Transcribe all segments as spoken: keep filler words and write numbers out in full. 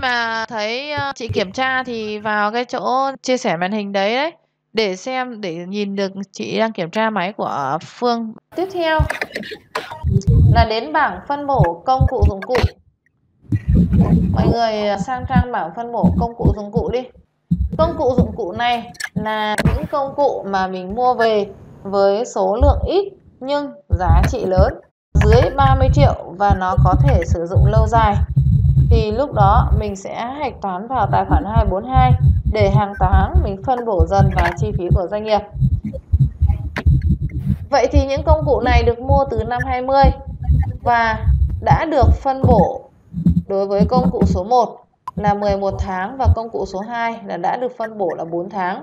mà thấy chị kiểm tra thì vào cái chỗ chia sẻ màn hình đấy đấy để xem, để nhìn được chị đang kiểm tra máy của Phương. Tiếp theo là đến bảng phân bổ công cụ dụng cụ. Mọi người sang trang bảng phân bổ công cụ dụng cụ đi. Công cụ dụng cụ này là những công cụ mà mình mua về với số lượng ít nhưng giá trị lớn, dưới ba mươi triệu, và nó có thể sử dụng lâu dài. Thì lúc đó mình sẽ hạch toán vào tài khoản hai bốn hai để hàng tháng mình phân bổ dần vào chi phí của doanh nghiệp. Vậy thì những công cụ này được mua từ năm hai mươi và đã được phân bổ đối với công cụ số một là mười một tháng và công cụ số hai là đã được phân bổ là bốn tháng.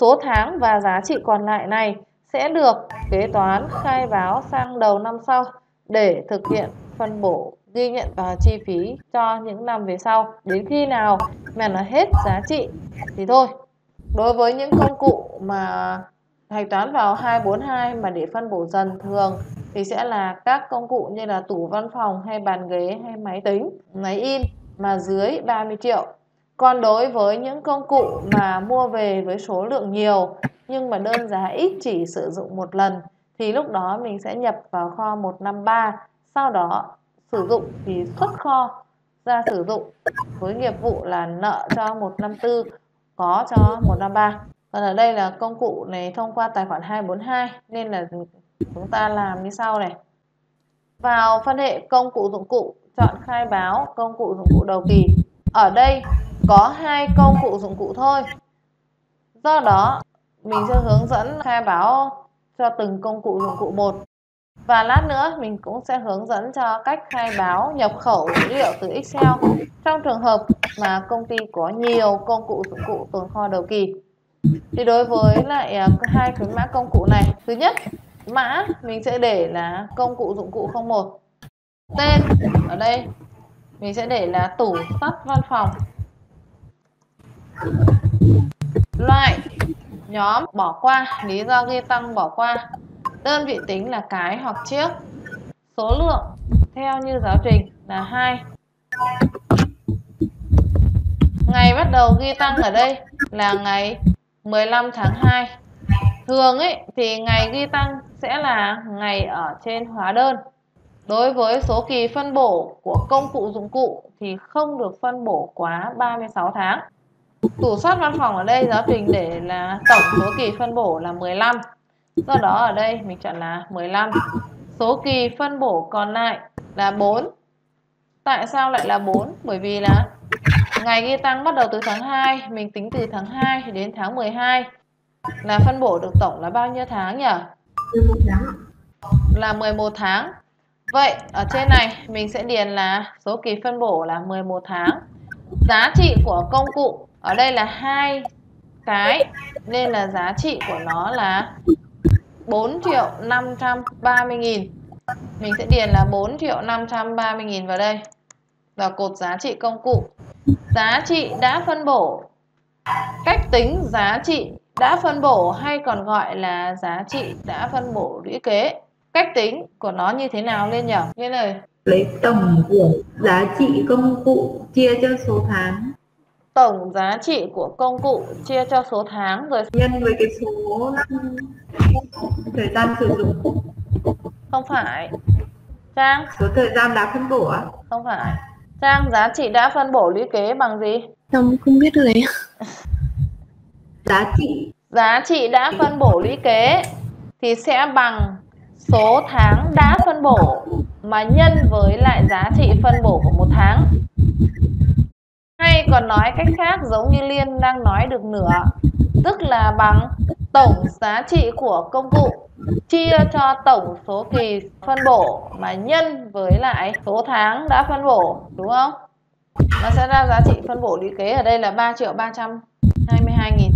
Số tháng và giá trị còn lại này sẽ được kế toán khai báo sang đầu năm sau để thực hiện phân bổ, ghi nhận vào chi phí cho những năm về sau. Đến khi nào mà nó hết giá trị thì thôi. Đối với những công cụ mà hạch toán vào hai bốn hai mà để phân bổ dần thường thì sẽ là các công cụ như là tủ văn phòng hay bàn ghế hay máy tính, máy in mà dưới ba mươi triệu. Còn đối với những công cụ mà mua về với số lượng nhiều nhưng mà đơn giá ít, chỉ sử dụng một lần, thì lúc đó mình sẽ nhập vào kho một năm ba, sau đó sử dụng thì xuất kho ra sử dụng với nghiệp vụ là nợ cho một năm tư, có cho một năm ba. Còn ở đây là công cụ này thông qua tài khoản hai bốn hai nên là chúng ta làm như sau này. Vào phân hệ công cụ dụng cụ, chọn khai báo công cụ dụng cụ đầu kỳ. Ở đây có hai công cụ dụng cụ thôi, do đó mình sẽ hướng dẫn khai báo cho từng công cụ dụng cụ một. Và lát nữa mình cũng sẽ hướng dẫn cho cách khai báo nhập khẩu dữ liệu từ Excel trong trường hợp mà công ty có nhiều công cụ dụng cụ tồn kho đầu kỳ. Thì đối với lại hai cái mã công cụ này, thứ nhất mã mình sẽ để là công cụ dụng cụ không một. Tên ở đây mình sẽ để là tủ sắt văn phòng. Loại nhóm bỏ qua, lý do ghi tăng bỏ qua. Đơn vị tính là cái hoặc chiếc. Số lượng theo như giáo trình là hai. Ngày bắt đầu ghi tăng ở đây là ngày mười lăm tháng hai. Thường ấy thì ngày ghi tăng sẽ là ngày ở trên hóa đơn. Đối với số kỳ phân bổ của công cụ dụng cụ thì không được phân bổ quá ba mươi sáu tháng. Tủ soát văn phòng ở đây giáo trình để là tổng số kỳ phân bổ là mười lăm. Do đó ở đây mình chọn là mười lăm. Số kỳ phân bổ còn lại là bốn. Tại sao lại là bốn? Bởi vì là ngày ghi tăng bắt đầu từ tháng hai, mình tính từ tháng hai đến tháng mười hai là phân bổ được tổng là bao nhiêu tháng nhỉ? Là mười một tháng. Vậy ở trên này mình sẽ điền là số kỳ phân bổ là mười một tháng. Giá trị của công cụ ở đây là hai cái nên là giá trị của nó là bốn triệu năm trăm ba mươi nghìn. Mình sẽ điền là bốn triệu năm trăm ba mươi nghìn vào đây, vào cột giá trị công cụ. Giá trị đã phân bổ. Cách tính giá trị đã phân bổ hay còn gọi là giá trị đã phân bổ lũy kế. Cách tính của nó như thế nào lên nhỉ? Như này, lấy tổng của giá trị công cụ chia cho số tháng. Tổng giá trị của công cụ chia cho số tháng rồi nhân với cái số thời gian sử dụng. Không phải. Trang, số thời gian đã phân bổ à? Không phải. Trang, giá trị đã phân bổ lũy kế bằng gì? Không, không biết rồi. Giá trị giá trị đã phân bổ lũy kế thì sẽ bằng số tháng đã phân bổ mà nhân với lại giá trị phân bổ của một tháng. Hay còn nói cách khác giống như Liên đang nói được nửa, tức là bằng tổng giá trị của công cụ chia cho tổng số kỳ phân bổ mà nhân với lại số tháng đã phân bổ, đúng không? Nó sẽ ra giá trị phân bổ lũy kế ở đây là ba triệu ba trăm hai mươi hai nghìn.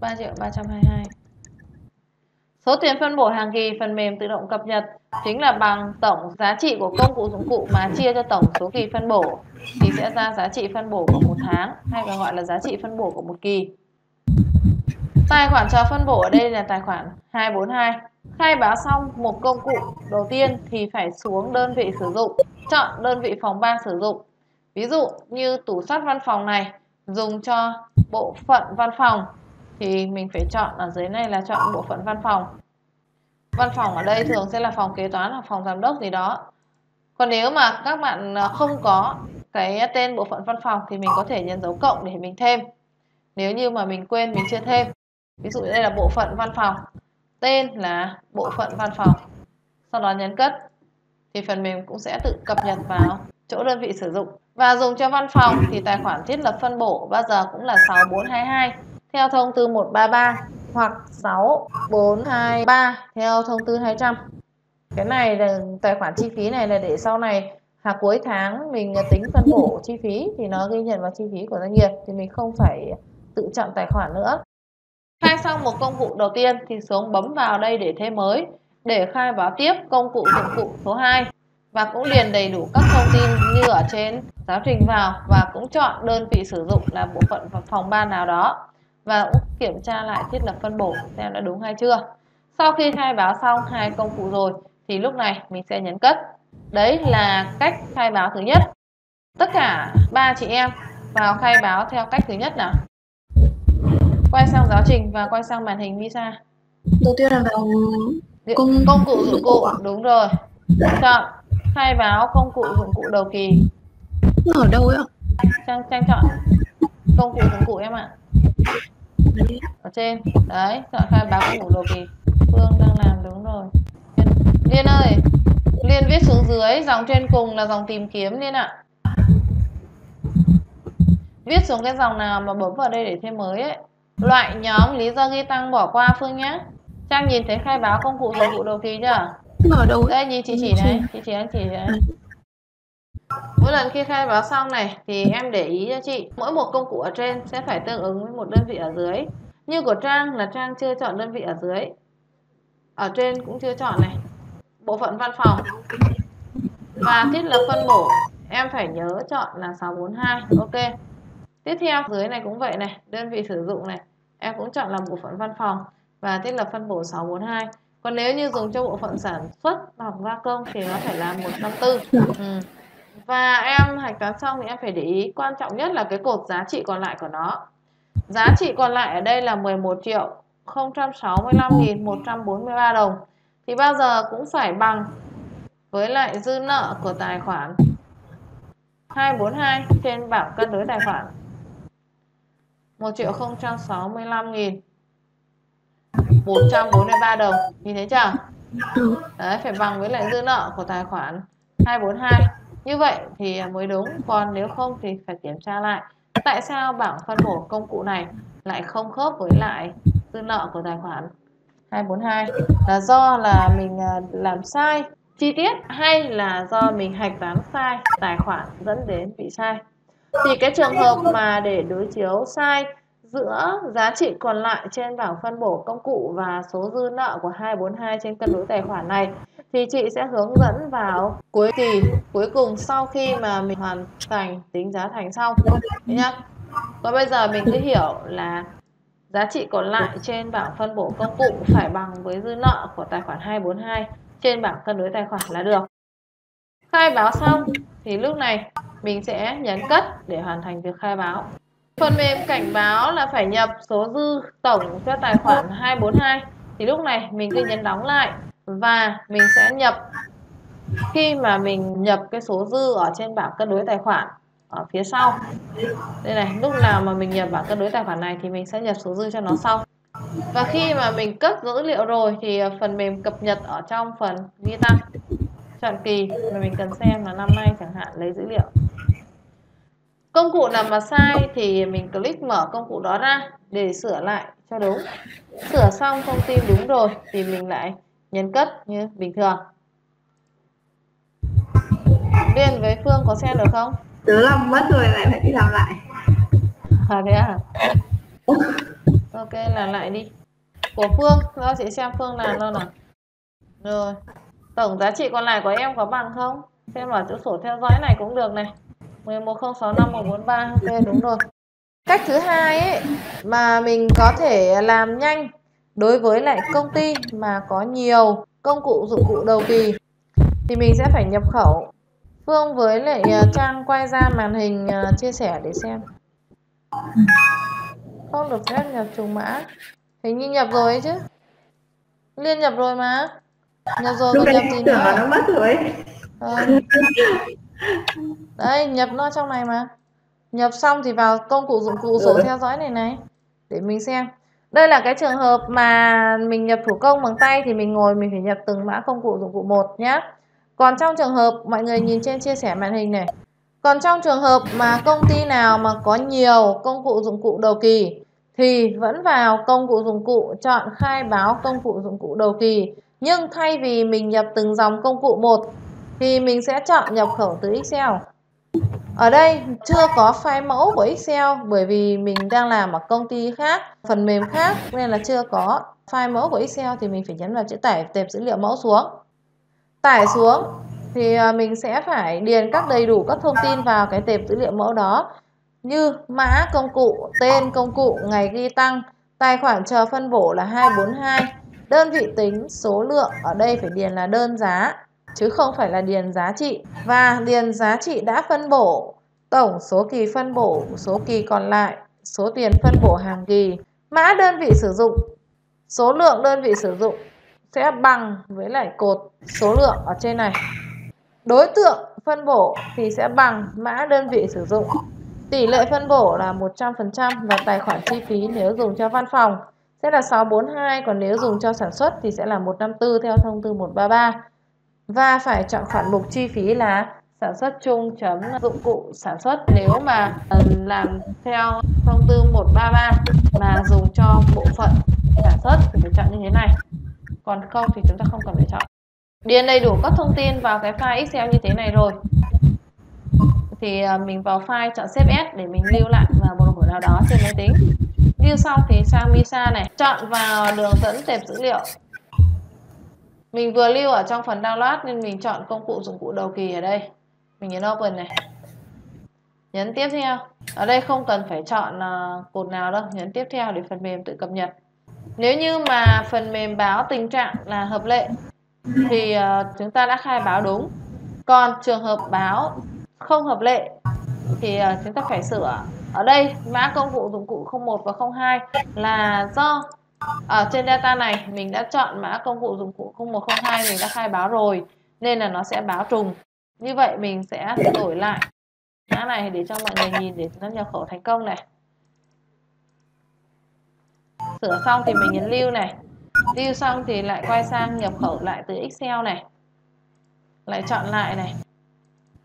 ba triệu ba trăm hai mươi hai. Số tiền phân bổ hàng kỳ phần mềm tự động cập nhật chính là bằng tổng giá trị của công cụ dụng cụ mà chia cho tổng số kỳ phân bổ thì sẽ ra giá trị phân bổ của một tháng hay còn gọi là giá trị phân bổ của một kỳ. Tài khoản cho phân bổ ở đây là tài khoản hai bốn hai. Khai báo xong một công cụ đầu tiên thì phải xuống đơn vị sử dụng, chọn đơn vị phòng ban sử dụng. Ví dụ như tủ sắt văn phòng này dùng cho bộ phận văn phòng thì mình phải chọn ở dưới này là chọn bộ phận văn phòng. Văn phòng ở đây thường sẽ là phòng kế toán hoặc phòng giám đốc gì đó. Còn nếu mà các bạn không có cái tên bộ phận văn phòng thì mình có thể nhấn dấu cộng để mình thêm. Nếu như mà mình quên mình chưa thêm. Ví dụ đây là bộ phận văn phòng, tên là bộ phận văn phòng. Sau đó nhấn cất thì phần mềm cũng sẽ tự cập nhật vào chỗ đơn vị sử dụng. Và dùng cho văn phòng thì tài khoản thiết lập phân bổ bao giờ cũng là sáu bốn hai hai theo thông tư một ba ba hoặc sáu bốn hai ba theo thông tư hai trăm. Cái này là tài khoản chi phí này là để sau này là cuối tháng mình tính phân bổ chi phí thì nó ghi nhận vào chi phí của doanh nghiệp thì mình không phải tự chọn tài khoản nữa. Khai xong một công cụ đầu tiên thì xuống bấm vào đây để thêm mới để khai báo tiếp công cụ dụng cụ số hai và cũng điền đầy đủ các thông tin như ở trên giáo trình vào và cũng chọn đơn vị sử dụng là bộ phận phòng ban nào đó và cũng kiểm tra lại thiết lập phân bổ xem đã đúng hay chưa. Sau khi khai báo xong hai công cụ rồi thì lúc này mình sẽ nhấn cất. Đấy là cách khai báo thứ nhất. Tất cả ba chị em vào khai báo theo cách thứ nhất nào. Quay sang giáo trình và quay sang màn hình MISA. Đầu tiên là vào công, công cụ dụng cụ. Đúng rồi. Chọn khai báo công cụ dụng cụ đầu kỳ. Ở đâu ấy ạ? Trang, Trang chọn công cụ dụng cụ em ạ. Ở trên. Đấy, chọn khai báo công cụ đầu kỳ. Phương đang làm đúng rồi. Liên ơi, Liên viết xuống dưới, dòng trên cùng là dòng tìm kiếm Liên ạ. Viết xuống cái dòng nào mà bấm vào đây để thêm mới ấy. Loại nhóm lý do ghi tăng bỏ qua Phương nhé. Trang nhìn thấy khai báo công cụ dụng cụ đầu kỳ chưa? Ở đâu? Đây nhìn chị chỉ này, chị chỉ anh chỉ này. Mỗi lần khi khai báo xong này thì em để ý cho chị, mỗi một công cụ ở trên sẽ phải tương ứng với một đơn vị ở dưới. Như của Trang là Trang chưa chọn đơn vị ở dưới. Ở trên cũng chưa chọn này. Bộ phận văn phòng và thiết lập phân bổ em phải nhớ chọn là sáu bốn hai. Ok. Tiếp theo dưới này cũng vậy này, đơn vị sử dụng này em cũng chọn là bộ phận văn phòng và thiết lập phân bổ sáu bốn hai. Còn nếu như dùng cho bộ phận sản xuất hoặc gia công thì nó phải là một năm tư. ừ. Và em hạch toán xong thì em phải để ý quan trọng nhất là cái cột giá trị còn lại của nó. Giá trị còn lại ở đây là mười một triệu không trăm sáu mươi lăm nghìn một trăm bốn mươi ba đồng. Thì bao giờ cũng phải bằng với lại dư nợ của tài khoản hai bốn hai trên bảng cân đối tài khoản một triệu không trăm sáu mươi lăm nghìn một trăm bốn mươi ba đồng. Nhìn thấy chưa? Đấy, phải bằng với lại dư nợ của tài khoản hai bốn hai. Như vậy thì mới đúng. Còn nếu không thì phải kiểm tra lại. Tại sao bảng phân bổ công cụ này lại không khớp với lại dư nợ của tài khoản hai bốn hai? Là do là mình làm sai chi tiết hay là do mình hạch toán sai tài khoản dẫn đến bị sai? Thì cái trường hợp mà để đối chiếu sai giữa giá trị còn lại trên bảng phân bổ công cụ và số dư nợ của hai bốn hai trên cân đối tài khoản này thì chị sẽ hướng dẫn vào cuối kỳ cuối cùng sau khi mà mình hoàn thành tính giá thành xong nhá. Còn bây giờ mình cứ hiểu là giá trị còn lại trên bảng phân bổ công cụ phải bằng với dư nợ của tài khoản hai bốn hai trên bảng cân đối tài khoản là được. Khai báo xong thì lúc này mình sẽ nhấn cất để hoàn thành việc khai báo. Phần mềm cảnh báo là phải nhập số dư tổng cho tài khoản hai bốn hai thì lúc này mình cứ nhấn đóng lại và mình sẽ nhập khi mà mình nhập cái số dư ở trên bảng cân đối tài khoản ở phía sau. Đây này, lúc nào mà mình nhập bảng cân đối tài khoản này thì mình sẽ nhập số dư cho nó sau. Và khi mà mình cất dữ liệu rồi thì phần mềm cập nhật ở trong phần ghi tăng. Chọn kỳ mà mình cần xem là năm nay chẳng hạn, lấy dữ liệu. Công cụ nào mà sai thì mình click mở công cụ đó ra để sửa lại cho đúng. Sửa xong thông tin đúng rồi thì mình lại nhấn cất như bình thường. Liên với Phương có xem được không? Tớ làm mất rồi lại phải đi làm lại. À thế à? Ok, làm lại đi. Của Phương, nó chị xem Phương làm đâu nào. Rồi. Tổng giá trị còn lại của em có bằng không? Xem ở chỗ sổ theo dõi này cũng được này. mười một không sáu năm một bốn ba. Ok, đúng rồi. Cách thứ hai ấy mà mình có thể làm nhanh Đối với lại công ty mà có nhiều công cụ dụng cụ đầu kỳ thì mình sẽ phải nhập khẩu. Phương với lại Trang quay ra màn hình chia sẻ để xem. Không được phép nhập trùng mã. Hình như nhập rồi ấy chứ. Liên nhập rồi mà. Nhập rồi còn nhập gì nữa. Nó mất rồi. À. Đây, nhập nó trong này mà. Nhập xong thì vào công cụ dụng cụ sổ theo dõi này này. Để mình xem. Đây là cái trường hợp mà mình nhập thủ công bằng tay thì mình ngồi mình phải nhập từng mã công cụ dụng cụ một nhé. Còn trong trường hợp, mọi người nhìn trên chia sẻ màn hình này. Còn trong trường hợp mà công ty nào mà có nhiều công cụ dụng cụ đầu kỳ thì vẫn vào công cụ dụng cụ, chọn khai báo công cụ dụng cụ đầu kỳ. Nhưng thay vì mình nhập từng dòng công cụ một thì mình sẽ chọn nhập khẩu từ Excel. Ở đây chưa có file mẫu của Excel bởi vì mình đang làm ở công ty khác, phần mềm khác nên là chưa có file mẫu của Excel thì mình phải nhấn vào chữ tải, tệp dữ liệu mẫu xuống. Tải xuống thì mình sẽ phải điền các đầy đủ các thông tin vào cái tệp dữ liệu mẫu đó như mã công cụ, tên công cụ, ngày ghi tăng, tài khoản chờ phân bổ là hai bốn hai, đơn vị tính, số lượng ở đây phải điền là đơn giá chứ không phải là điền giá trị, và điền giá trị đã phân bổ, tổng số kỳ phân bổ, số kỳ còn lại, số tiền phân bổ hàng kỳ, mã đơn vị sử dụng, số lượng đơn vị sử dụng sẽ bằng với lại cột số lượng ở trên này. Đối tượng phân bổ thì sẽ bằng mã đơn vị sử dụng. Tỷ lệ phân bổ là một trăm phần trăm và tài khoản chi phí nếu dùng cho văn phòng sẽ là sáu bốn hai, còn nếu dùng cho sản xuất thì sẽ là một năm tư theo thông tư một ba ba. Và phải chọn khoản mục chi phí là sản xuất chung chấm dụng cụ sản xuất nếu mà làm theo thông tư một ba ba mà dùng cho bộ phận sản xuất thì phải chọn như thế này. Còn không thì chúng ta không cần phải chọn. Điền đầy đủ các thông tin vào cái file Excel như thế này rồi thì mình vào file chọn Save As để mình lưu lại vào một hồi nào đó trên máy tính. Lưu xong thì sang MISA này, chọn vào đường dẫn tệp dữ liệu. Mình vừa lưu ở trong phần download nên mình chọn công cụ dụng cụ đầu kỳ ở đây. Mình nhấn Open này. Nhấn tiếp theo. Ở đây không cần phải chọn cột nào đâu, nhấn tiếp theo để phần mềm tự cập nhật. Nếu như mà phần mềm báo tình trạng là hợp lệ thì chúng ta đã khai báo đúng. Còn trường hợp báo không hợp lệ thì chúng ta phải sửa. Ở đây mã công cụ dụng cụ không một và không hai là do ở trên data này mình đã chọn mã công cụ dụng cụ không một không hai mình đã khai báo rồi nên là nó sẽ báo trùng. Như vậy mình sẽ đổi lại mã này để cho mọi người nhìn để nó nhập khẩu thành công này. Sửa xong thì mình nhấn lưu này. Lưu xong thì lại quay sang nhập khẩu lại từ Excel này. Lại chọn lại này.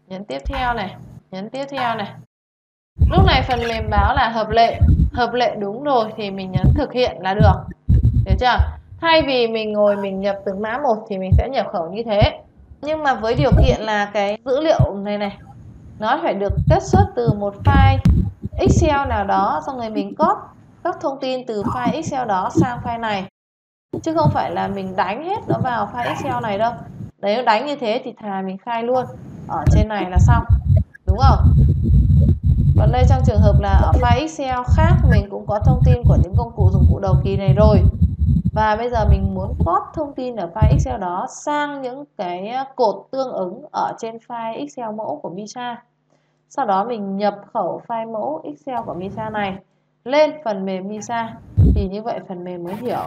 Nhấn tiếp theo này. Nhấn tiếp theo này. Lúc này phần mềm báo là hợp lệ. Hợp lệ đúng rồi thì mình nhấn thực hiện là được. Được chưa? Thay vì mình ngồi mình nhập từng mã một thì mình sẽ nhập khẩu như thế. Nhưng mà với điều kiện là cái dữ liệu này này nó phải được kết xuất từ một file Excel nào đó, xong rồi mình copy các thông tin từ file Excel đó sang file này. Chứ không phải là mình đánh hết nó vào file Excel này đâu. Nếu đánh như thế thì thà mình khai luôn ở trên này là xong. Đúng không? Còn đây trong trường hợp là ở file Excel khác mình cũng có thông tin của những công cụ dụng cụ đầu kỳ này rồi. Và bây giờ mình muốn copy thông tin ở file Excel đó sang những cái cột tương ứng ở trên file Excel mẫu của MISA. Sau đó mình nhập khẩu file mẫu Excel của MISA này lên phần mềm MISA thì như vậy phần mềm mới hiểu.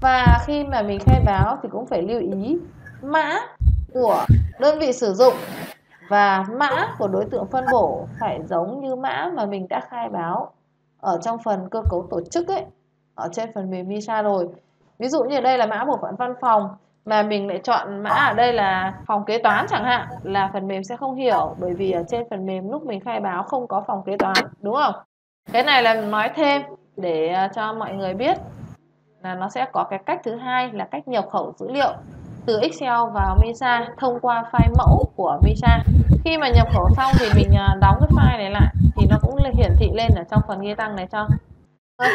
Và khi mà mình khai báo thì cũng phải lưu ý mã của đơn vị sử dụng và mã của đối tượng phân bổ phải giống như mã mà mình đã khai báo ở trong phần cơ cấu tổ chức ấy, ở trên phần mềm MISA rồi. Ví dụ như đây là mã bộ phận văn phòng mà mình lại chọn mã ở đây là phòng kế toán chẳng hạn là phần mềm sẽ không hiểu bởi vì ở trên phần mềm lúc mình khai báo không có phòng kế toán, đúng không? Cái này là nói thêm để cho mọi người biết là nó sẽ có cái cách thứ hai là cách nhập khẩu dữ liệu từ Excel vào MISA thông qua file mẫu của MISA. Khi mà nhập khẩu xong thì mình đóng cái file này lại thì nó cũng hiển thị lên ở trong phần ghi tăng này cho.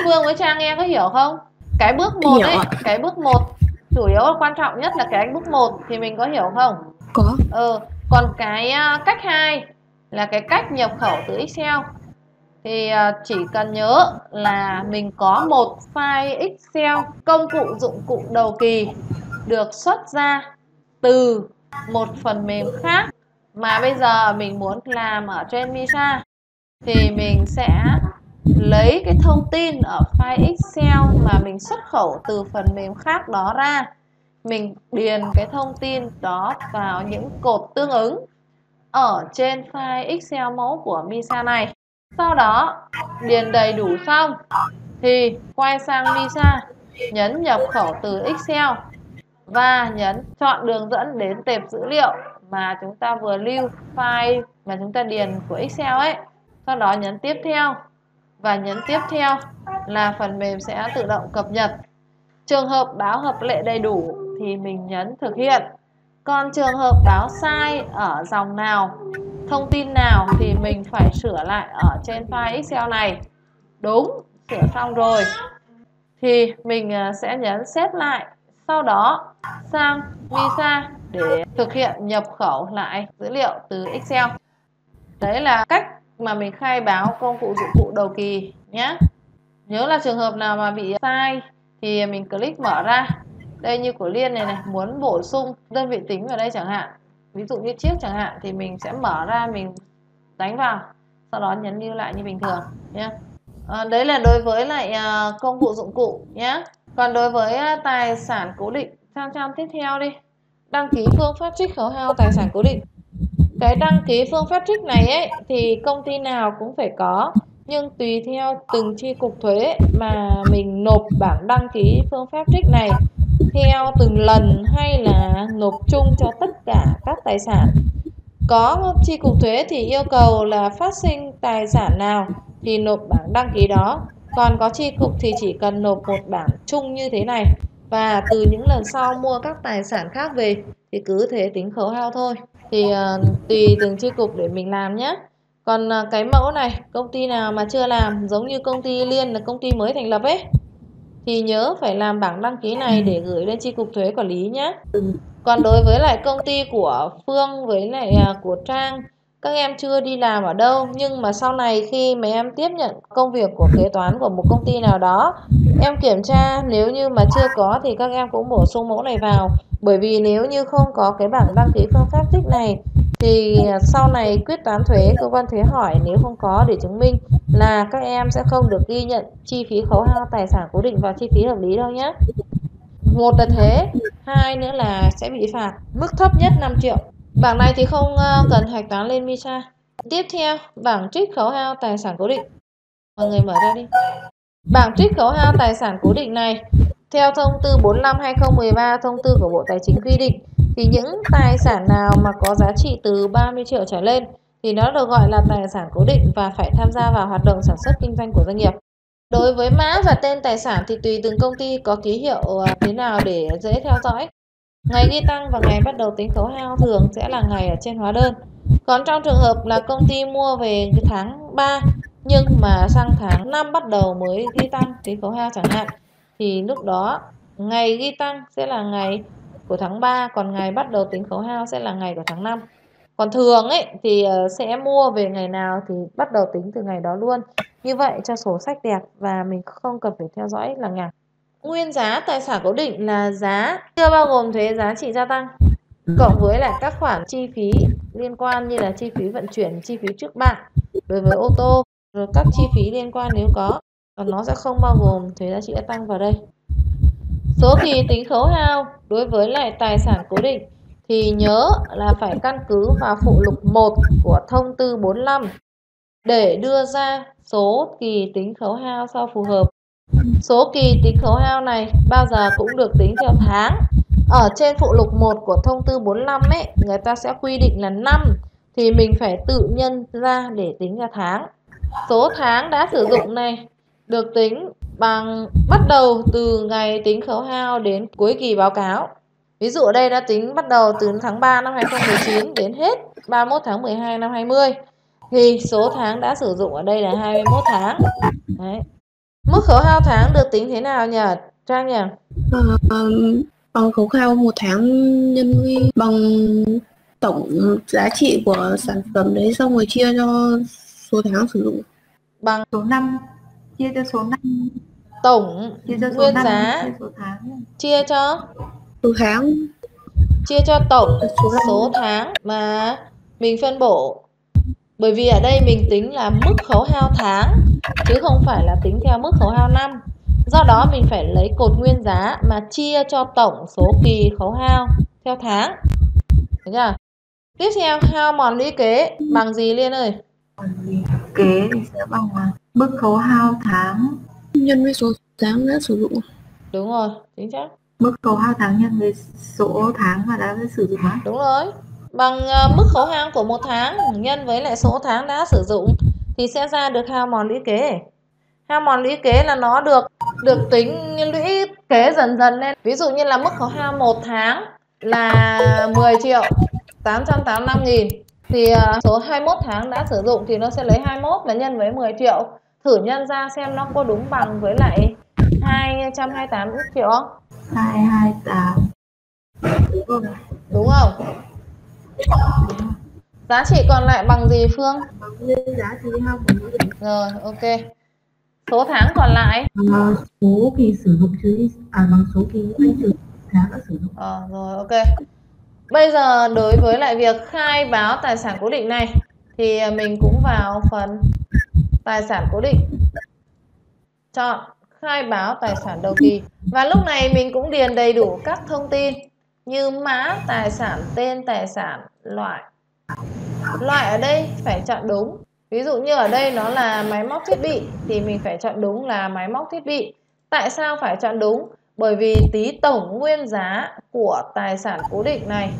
Phương với Trang nghe có hiểu không? Cái bước một ấy, cái bước một chủ yếu là quan trọng nhất là cái bước một thì mình có hiểu không? Có. Ừ, còn cái cách hai là cái cách nhập khẩu từ Excel. thì chỉ cần nhớ là mình có một file Excel, công cụ dụng cụ đầu kỳ được xuất ra từ một phần mềm khác mà bây giờ mình muốn làm ở trên MISA, thì mình sẽ lấy cái thông tin ở file Excel mà mình xuất khẩu từ phần mềm khác đó ra, mình điền cái thông tin đó vào những cột tương ứng ở trên file Excel mẫu của MISA này. Sau đó điền đầy đủ xong thì quay sang MISA, nhấn nhập khẩu từ Excel và nhấn chọn đường dẫn đến tệp dữ liệu mà chúng ta vừa lưu file mà chúng ta điền của Excel ấy. Sau đó nhấn tiếp theo và nhấn tiếp theo là phần mềm sẽ tự động cập nhật. Trường hợp báo hợp lệ đầy đủ thì mình nhấn thực hiện. Còn trường hợp báo sai ở dòng nào, thông tin nào thì mình phải sửa lại ở trên file Excel này. Đúng, sửa xong rồi thì mình sẽ nhấn xếp lại. Sau đó sang MISA để thực hiện nhập khẩu lại dữ liệu từ Excel. Đấy là cách mà mình khai báo công cụ dụng cụ đầu kỳ nhé. Nhớ là trường hợp nào mà bị sai thì mình click mở ra. Đây như của Liên này này, muốn bổ sung đơn vị tính vào đây chẳng hạn, ví dụ như chiếc chẳng hạn, thì mình sẽ mở ra, mình đánh vào, sau đó nhấn lưu lại như bình thường nhé. À, đấy là đối với lại công cụ dụng cụ nhé. Còn đối với tài sản cố định, sang trang tiếp theo đi, đăng ký phương pháp trích khấu hao tài sản cố định. Cái đăng ký phương pháp trích này ấy thì công ty nào cũng phải có, nhưng tùy theo từng chi cục thuế mà mình nộp bản đăng ký phương pháp trích này theo từng lần hay là nộp chung cho tất cả các tài sản. Có chi cục thuế thì yêu cầu là phát sinh tài sản nào thì nộp bảng đăng ký đó, còn có chi cục thì chỉ cần nộp một bảng chung như thế này, và từ những lần sau mua các tài sản khác về thì cứ thế tính khấu hao thôi. Thì uh, tùy từng chi cục để mình làm nhé. Còn uh, cái mẫu này, công ty nào mà chưa làm, giống như công ty Liên là công ty mới thành lập ấy, thì nhớ phải làm bảng đăng ký này để gửi lên chi cục thuế quản lý nhé. Còn đối với lại công ty của Phương với lại uh, của Trang, các em chưa đi làm ở đâu, nhưng mà sau này khi mà em tiếp nhận công việc của kế toán của một công ty nào đó, em kiểm tra nếu như mà chưa có thì các em cũng bổ sung mẫu này vào. Bởi vì nếu như không có cái bảng đăng ký phương pháp trích này thì sau này quyết toán thuế, cơ quan thuế hỏi nếu không có để chứng minh là các em sẽ không được ghi nhận chi phí khấu hao tài sản cố định vào chi phí hợp lý đâu nhé. Một là thế, hai nữa là sẽ bị phạt mức thấp nhất năm triệu. Bảng này thì không cần hạch toán lên MISA. Tiếp theo, bảng trích khấu hao tài sản cố định. Mọi người mở ra đi. Bảng trích khấu hao tài sản cố định này, theo thông tư bốn mươi lăm hai nghìn không trăm mười ba, thông tư của Bộ Tài chính quy định, thì những tài sản nào mà có giá trị từ ba mươi triệu trở lên thì nó được gọi là tài sản cố định và phải tham gia vào hoạt động sản xuất kinh doanh của doanh nghiệp. Đối với mã và tên tài sản thì tùy từng công ty có ký hiệu thế nào để dễ theo dõi. Ngày ghi tăng và ngày bắt đầu tính khấu hao thường sẽ là ngày ở trên hóa đơn. Còn trong trường hợp là công ty mua về tháng ba nhưng mà sang tháng năm bắt đầu mới ghi tăng tính khấu hao chẳng hạn, thì lúc đó ngày ghi tăng sẽ là ngày của tháng ba, còn ngày bắt đầu tính khấu hao sẽ là ngày của tháng năm. Còn thường ấy thì sẽ mua về ngày nào thì bắt đầu tính từ ngày đó luôn. Như vậy cho sổ sách đẹp và mình không cần phải theo dõi lằng nhằng. Nguyên giá tài sản cố định là giá chưa bao gồm thuế giá trị gia tăng cộng với lại các khoản chi phí liên quan như là chi phí vận chuyển, chi phí trước bạ đối với ô tô, rồi các chi phí liên quan nếu có, còn nó sẽ không bao gồm thuế giá trị gia tăng vào đây. Số kỳ tính khấu hao đối với lại tài sản cố định thì nhớ là phải căn cứ vào phụ lục một của thông tư bốn mươi lăm để đưa ra số kỳ tính khấu hao sao phù hợp. Số kỳ tính khấu hao này bao giờ cũng được tính theo tháng. Ở trên phụ lục một của thông tư bốn mươi lăm ấy, người ta sẽ quy định là năm, thì mình phải tự nhân ra để tính ra tháng. Số tháng đã sử dụng này được tính bằng bắt đầu từ ngày tính khấu hao đến cuối kỳ báo cáo. Ví dụ ở đây đã tính bắt đầu từ tháng ba năm hai nghìn không trăm mười chín đến hết ba mươi mốt tháng mười hai năm hai nghìn không trăm hai mươi, thì số tháng đã sử dụng ở đây là hai mươi mốt tháng. Đấy. Mức khấu hao tháng được tính thế nào nhỉ Trang nhỉ? À, bằng khấu hao một tháng nhân với bằng tổng giá trị của sản phẩm đấy, xong rồi chia cho số tháng sử dụng. bằng số năm chia cho số năm tổng chia cho số nguyên năm, giá chia, số tháng. chia cho số tháng chia cho tổng số, số tháng mà mình phân bổ, bởi vì ở đây mình tính là mức khấu hao tháng chứ không phải là tính theo mức khấu hao năm. Do đó mình phải lấy cột nguyên giá mà chia cho tổng số kỳ khấu hao theo tháng. Được chưa? Tiếp theo, hao mòn lũy kế bằng gì Liên ơi? Kế thì sẽ bằng mức khấu hao tháng nhân với số tháng đã sử dụng. Đúng rồi, chính xác. Mức khấu hao tháng nhân với số tháng mà đã sử dụng á. Đúng rồi. Bằng mức khấu hao của một tháng nhân với lại số tháng đã sử dụng thì sẽ ra được hao mòn lũy kế. Hao mòn lũy kế là nó được được tính lũy kế dần dần lên. Ví dụ như là mức khấu hao một tháng là mười triệu tám trăm tám mươi lăm nghìn thì số hai mươi mốt tháng đã sử dụng thì nó sẽ lấy hai mươi mốt và nhân với mười triệu. Thử nhân ra xem nó có đúng bằng với lại hai trăm hai mươi tám triệu không? hai trăm hai mươi tám. Đúng không? Đúng không? Giá trị còn lại bằng gì Phương? Bằng nguyên giá trị hao mòn. Rồi, ok. Số tháng còn lại bằng số kỳ sử dụng chứ à bằng số kỳ tháng đã sử dụng. Ờ rồi, ok. Bây giờ đối với lại việc khai báo tài sản cố định này thì mình cũng vào phần tài sản cố định, chọn khai báo tài sản đầu kỳ. Và lúc này mình cũng điền đầy đủ các thông tin như mã tài sản, tên tài sản, loại. Loại ở đây phải chọn đúng. Ví dụ như ở đây nó là máy móc thiết bị thì mình phải chọn đúng là máy móc thiết bị. Tại sao phải chọn đúng? Bởi vì tí tổng nguyên giá của tài sản cố định này,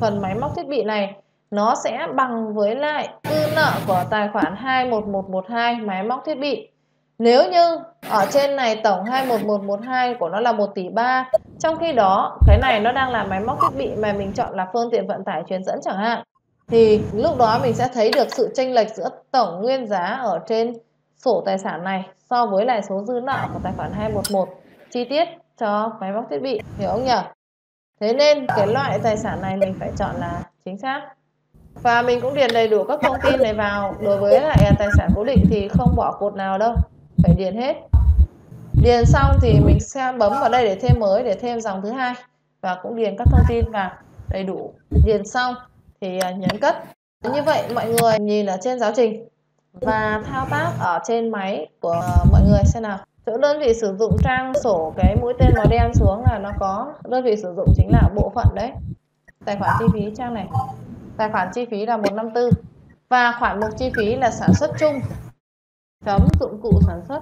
phần máy móc thiết bị này, nó sẽ bằng với lại dư nợ của tài khoản hai một một một hai máy móc thiết bị. Nếu như ở trên này tổng hai một một một hai của nó là một tỷ ba, trong khi đó cái này nó đang là máy móc thiết bị mà mình chọn là phương tiện vận tải truyền dẫn chẳng hạn, thì lúc đó mình sẽ thấy được sự chênh lệch giữa tổng nguyên giá ở trên sổ tài sản này so với lại số dư nợ của tài khoản hai một một chi tiết cho máy móc thiết bị, hiểu không nhỉ? Thế nên cái loại tài sản này mình phải chọn là chính xác. Và mình cũng điền đầy đủ các thông tin này vào. Đối với lại tài sản cố định thì không bỏ cột nào đâu, phải điền hết. Điền xong thì mình sẽ bấm vào đây để thêm mới, để thêm dòng thứ hai và cũng điền các thông tin vào đầy đủ. Điền xong thì nhấn cất. Như vậy mọi người nhìn ở trên giáo trình và thao tác ở trên máy của mọi người xem nào. Chỗ đơn vị sử dụng trang sổ cái mũi tên màu đen xuống là nó có đơn vị sử dụng chính là bộ phận đấy. Tài khoản chi phí trang này, tài khoản chi phí là một trăm năm mươi tư và khoản mục chi phí là sản xuất chung chấm dụng cụ sản xuất,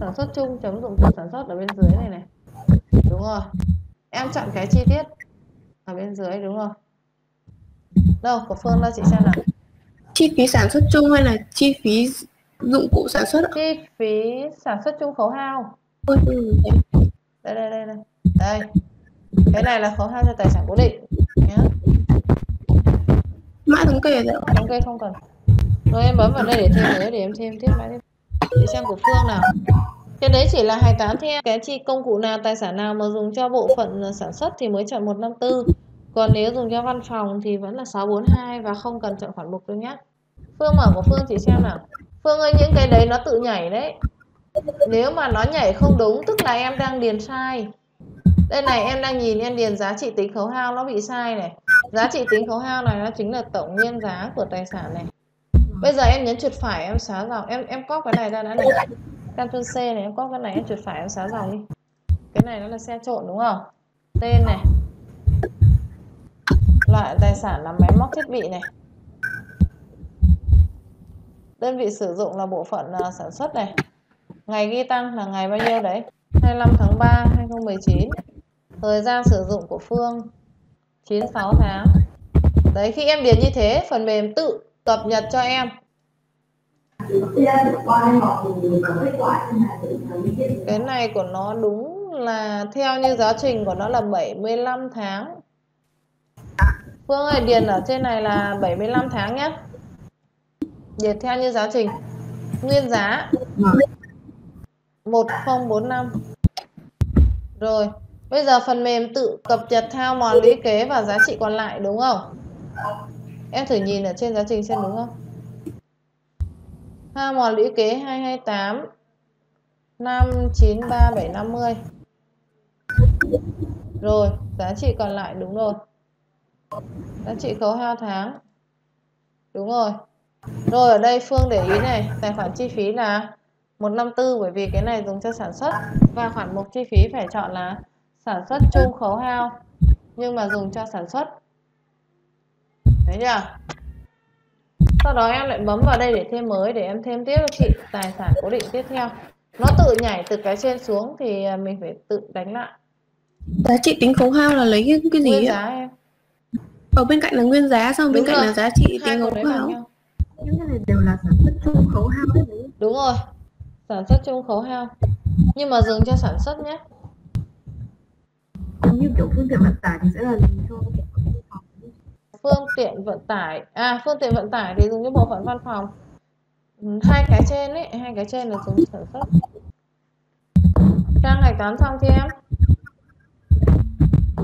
sản xuất chung chấm dụng cụ sản xuất ở bên dưới này này. Đúng rồi, em chọn cái chi tiết ở bên dưới. Đúng rồi, đâu của Phương đâu chị xem nào. Chi phí sản xuất chung hay là chi phí dụng cụ sản xuất? Chi phí sản xuất chung khấu hao. Ừ. Đây, đây, đây, đây. Đây. Cái này là khấu hao cho tài sản cố định. Nhá. Mã thống kê rồi. Thống kê không cần. Rồi em bấm vào đây để thêm nữa để em thêm tiếp mã tiếp. Để xem của Phương nào. Cái đấy chỉ là hài toán theo cái chi công cụ nào, tài sản nào mà dùng cho bộ phận sản xuất thì mới chọn một trăm năm mươi tư. Còn nếu dùng cho văn phòng thì vẫn là sáu bốn hai và không cần chọn khoản mục đâu nhé. Phương mở của Phương chị xem nào. Phương ơi, những cái đấy nó tự nhảy đấy. Nếu mà nó nhảy không đúng tức là em đang điền sai. Đây này, em đang nhìn em điền giá trị tính khấu hao nó bị sai này. Giá trị tính khấu hao này nó chính là tổng nguyên giá của tài sản này. Bây giờ em nhấn chuột phải em xóa dòng. Em em copy cái này ra đã này. Ctrl C này, em copy cái này, em chuột phải em xóa dòng đi. Cái này nó là xe trộn đúng không? Tên này. Loại tài sản là máy móc thiết bị này. Đơn vị sử dụng là bộ phận uh, sản xuất này. Ngày ghi tăng là ngày bao nhiêu đấy? hai mươi lăm tháng ba hai nghìn không trăm mười chín. Thời gian sử dụng của Phương chín mươi sáu tháng. Đấy, khi em điền như thế, phần mềm tự cập nhật cho em. Cái này của nó đúng là theo như giáo trình của nó là bảy mươi lăm tháng. Phương ơi, điền ở trên này là bảy mươi lăm tháng nhé. Điền theo như giáo trình. Nguyên giá một nghìn không trăm bốn mươi lăm. Rồi, bây giờ phần mềm tự cập nhật hao mòn lũy kế và giá trị còn lại đúng không? Em thử nhìn ở trên giáo trình xem đúng không? Ha mòn lũy kế hai hai tám năm chín ba bảy năm mươi. Rồi, giá trị còn lại đúng rồi. Giá trị khấu hao tháng. Đúng rồi. Rồi ở đây Phương để ý này, tài khoản chi phí là một trăm năm mươi tư bởi vì cái này dùng cho sản xuất, và khoản mục chi phí phải chọn là sản xuất chung khấu hao nhưng mà dùng cho sản xuất. Đấy chưa? Sau đó em lại bấm vào đây để thêm mới, để em thêm tiếp cho chị tài sản cố định tiếp theo. Nó tự nhảy từ cái trên xuống thì mình phải tự đánh lại. Giá trị tính khấu hao là lấy cái, cái gì nguyên giá em? Ở bên cạnh là nguyên giá, xong bên cạnh là giá trị tính khấu hao. Những cái này đều là sản xuất chung khấu hao đấy. Đúng rồi, sản xuất chung khấu hao nhưng mà dừng cho sản xuất nhé. Như kiểu phương tiện vận tải thì sẽ là cho phương tiện vận tải, à phương tiện vận tải thì dùng cho bộ phận văn phòng. Hai cái trên ấy, hai cái trên là dùng sản xuất. Trang hạch toán xong thì em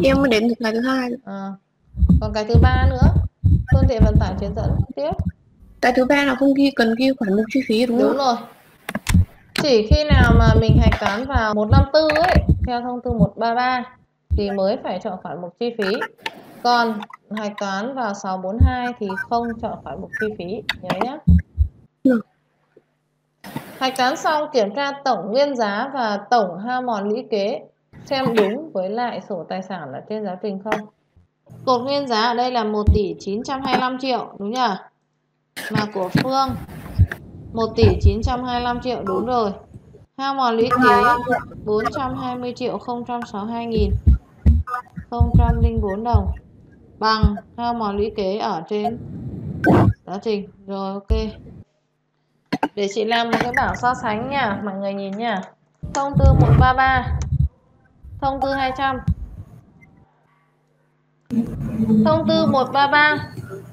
em mới đến được ngày thứ hai. À, còn cái thứ ba nữa, phương tiện vận tải chuyển dẫn tiếp. Tại thứ ba là không ghi, cần ghi khoản mục chi phí đúng không? Đúng rồi. Chỉ khi nào mà mình hạch toán vào một trăm năm mươi tư ấy, theo thông tư một ba ba thì mới phải chọn khoản mục chi phí. Còn hạch toán vào sáu bốn hai thì không chọn khoản mục chi phí, nhớ nhé. Ừ. Hạch toán xong kiểm tra tổng nguyên giá và tổng hao mòn lũy kế, xem đúng với lại sổ tài sản là trên giáo trình không. Cột nguyên giá ở đây là một tỷ chín trăm hai mươi lăm triệu, đúng nhỉ? Mà của Phương một tỷ chín trăm hai mươi lăm triệu, đúng rồi. Hao mòn lũy kế bốn trăm hai mươi triệu không trăm sáu mươi hai nghìn không trăm lẻ bốn đồng, bằng hao mòn lũy kế ở trên giáo trình. Rồi ok. Để chị làm một cái bảng so sánh nha, mọi người nhìn nha. Thông tư một ba ba, thông tư hai trăm. Thông tư một ba ba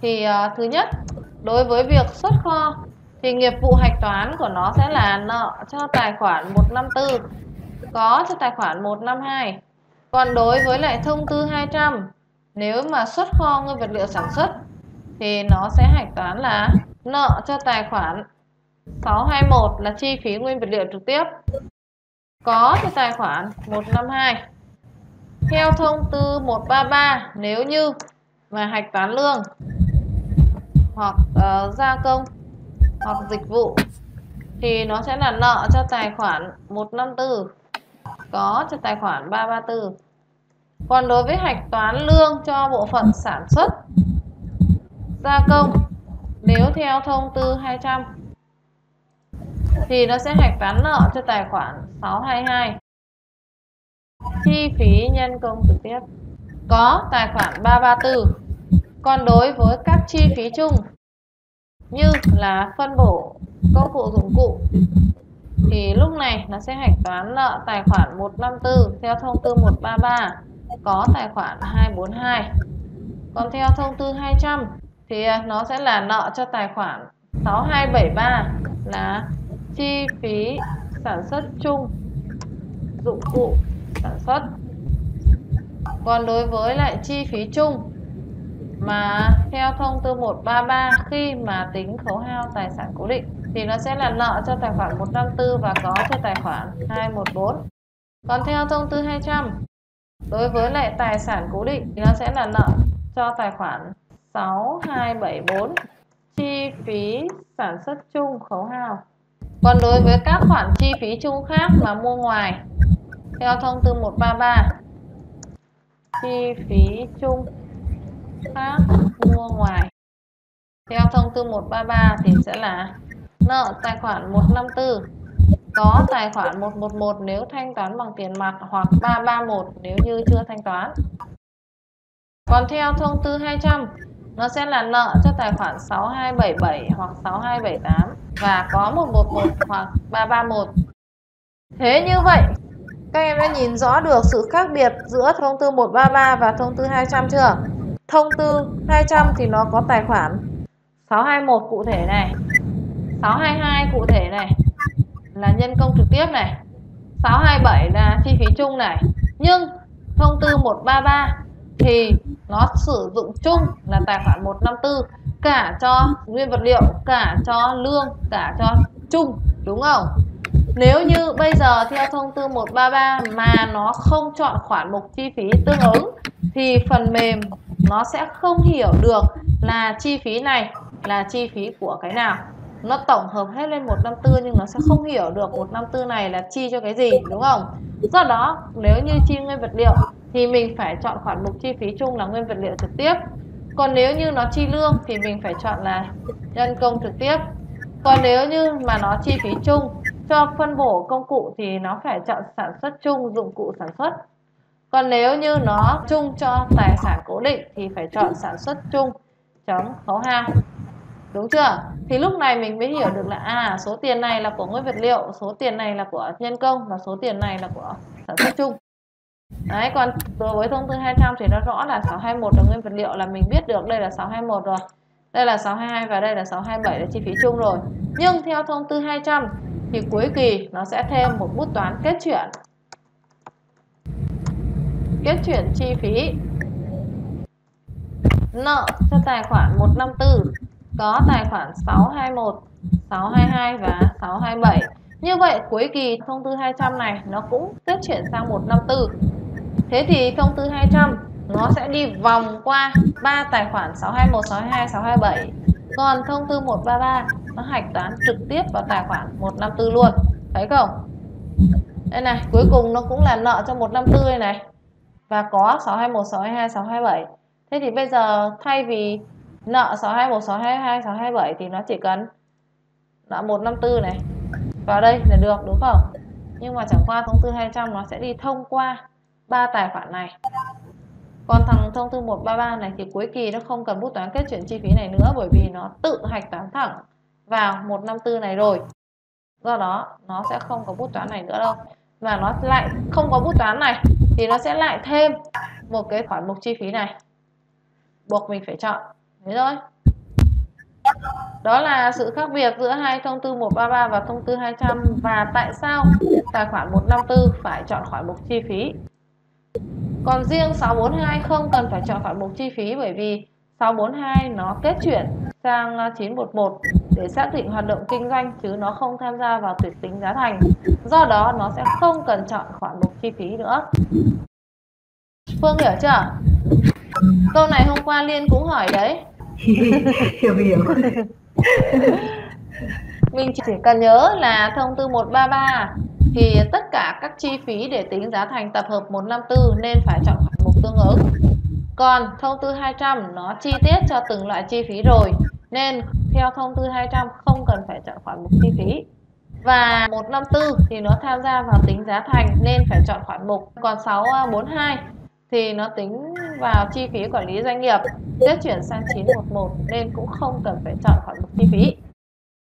thì uh, thứ nhất, đối với việc xuất kho thì nghiệp vụ hạch toán của nó sẽ là nợ cho tài khoản một trăm năm mươi tư, có cho tài khoản một trăm năm mươi hai. Còn đối với lại thông tư hai trăm, nếu mà xuất kho nguyên vật liệu sản xuất thì nó sẽ hạch toán là nợ cho tài khoản sáu hai mốt là chi phí nguyên vật liệu trực tiếp, có cho tài khoản một trăm năm mươi hai. Theo thông tư một ba ba, nếu như mà hạch toán lương hoặc uh, gia công hoặc dịch vụ thì nó sẽ là nợ cho tài khoản một trăm năm mươi tư, có cho tài khoản ba trăm ba mươi tư. Còn đối với hạch toán lương cho bộ phận sản xuất gia công, nếu theo thông tư hai trăm thì nó sẽ hạch toán nợ cho tài khoản sáu hai hai, chi phí nhân công trực tiếp, có tài khoản ba trăm ba mươi tư. Còn đối với các chi phí chung như là phân bổ công cụ dụng cụ thì lúc này nó sẽ hạch toán nợ tài khoản một trăm năm mươi tư theo thông tư một ba ba, có tài khoản hai bốn hai. Còn theo thông tư hai trăm thì nó sẽ là nợ cho tài khoản sáu hai bảy ba là chi phí sản xuất chung, dụng cụ sản xuất. Còn đối với lại chi phí chung mà theo thông tư một ba ba khi mà tính khấu hao tài sản cố định thì nó sẽ là nợ cho tài khoản một trăm năm mươi tư và có cho tài khoản hai trăm mười bốn. Còn theo thông tư hai trăm, đối với lại tài sản cố định thì nó sẽ là nợ cho tài khoản sáu hai bảy bốn, chi phí sản xuất chung khấu hao. Còn đối với các khoản chi phí chung khác mà mua ngoài, theo thông tư một ba ba, chi phí chung khác mua ngoài theo thông tư một ba ba thì sẽ là nợ tài khoản một trăm năm mươi tư, có tài khoản một trăm mười một nếu thanh toán bằng tiền mặt hoặc ba trăm ba mươi mốt nếu như chưa thanh toán. Còn theo thông tư hai trăm nó sẽ là nợ cho tài khoản sáu hai bảy bảy hoặc sáu hai bảy tám và có một trăm mười một hoặc ba trăm ba mươi mốt. Thế như vậy các em đã nhìn rõ được sự khác biệt giữa thông tư một ba ba và thông tư hai trăm chưa? Thông tư hai trăm thì nó có tài khoản sáu hai mốt cụ thể này, sáu hai hai cụ thể này là nhân công trực tiếp này, sáu hai bảy là chi phí chung này. Nhưng thông tư một ba ba thì nó sử dụng chung là tài khoản một năm tư cả cho nguyên vật liệu, cả cho lương, cả cho chung, đúng không? Nếu như bây giờ theo thông tư một ba ba mà nó không chọn khoản mục chi phí tương ứng thì phần mềm nó sẽ không hiểu được là chi phí này là chi phí của cái nào. Nó tổng hợp hết lên một năm tư nhưng nó sẽ không hiểu được một năm tư này là chi cho cái gì, đúng không? Do đó nếu như chi nguyên vật liệu thì mình phải chọn khoản mục chi phí chung là nguyên vật liệu trực tiếp. Còn nếu như nó chi lương thì mình phải chọn là nhân công trực tiếp. Còn nếu như mà nó chi phí chung cho phân bổ công cụ thì nó phải chọn sản xuất chung, dụng cụ sản xuất. Còn nếu như nó chung cho tài sản cố định thì phải chọn sản xuất chung chấm khấu hao. Đúng chưa? Thì lúc này mình mới hiểu được là à, số tiền này là của nguyên vật liệu, số tiền này là của nhân công và số tiền này là của sản xuất chung. Đấy, còn đối với thông tư hai trăm thì nó rõ là sáu hai mốt là nguyên vật liệu, là mình biết được đây là sáu hai mốt rồi. Đây là sáu hai hai và đây là sáu hai bảy là chi phí chung rồi. Nhưng theo thông tư hai trăm thì cuối kỳ nó sẽ thêm một bút toán kết chuyển. Kết chuyển chi phí nợ cho tài khoản một năm tư có tài khoản sáu hai mốt, sáu hai hai và sáu hai bảy. Như vậy cuối kỳ thông tư hai trăm này nó cũng kết chuyển sang một năm tư. Thế thì thông tư hai trăm nó sẽ đi vòng qua ba tài khoản sáu hai mốt, sáu hai hai, sáu hai bảy. Còn thông tư một ba ba nó hạch toán trực tiếp vào tài khoản một năm tư luôn. Thấy không? Đây này, cuối cùng nó cũng là nợ cho một năm tư đây này. Và có sáu hai mốt, sáu hai hai, sáu hai bảy. Thế thì bây giờ thay vì nợ sáu hai mốt, sáu hai hai, sáu hai bảy thì nó chỉ cần nợ một năm tư này vào đây là được, đúng không? Nhưng mà chẳng qua thông tư hai trăm nó sẽ đi thông qua ba tài khoản này. Còn thằng thông tư một ba ba này thì cuối kỳ nó không cần bút toán kết chuyển chi phí này nữa, bởi vì nó tự hạch toán thẳng vào một năm tư này rồi. Do đó nó sẽ không có bút toán này nữa đâu. Và nó lại không có bút toán này thì nó sẽ lại thêm một cái khoản mục chi phí này, buộc mình phải chọn. Thế thôi. Đó là sự khác biệt giữa hai thông tư một ba ba và thông tư hai trăm, và tại sao tài khoản một năm tư phải chọn khoản mục chi phí. Còn riêng sáu bốn hai không cần phải chọn khoản mục chi phí, bởi vì sáu bốn hai nó kết chuyển sang chín một một để xác định hoạt động kinh doanh chứ nó không tham gia vào tuyệt tính giá thành. Do đó nó sẽ không cần chọn khoản mục chi phí nữa. Phương hiểu chưa? Câu này hôm qua Liên cũng hỏi đấy. hiểu hiểu Mình chỉ cần nhớ là thông tư một ba ba thì tất cả các chi phí để tính giá thành tập hợp một năm tư nên phải chọn khoản mục tương ứng. Còn thông tư hai trăm nó chi tiết cho từng loại chi phí rồi, nên theo thông tư hai trăm không cần phải chọn khoản mục chi phí. Và một năm tư thì nó tham gia vào tính giá thành nên phải chọn khoản mục. Còn sáu bốn hai thì nó tính vào chi phí quản lý doanh nghiệp, tiếp chuyển sang chín một một nên cũng không cần phải chọn khoản mục chi phí.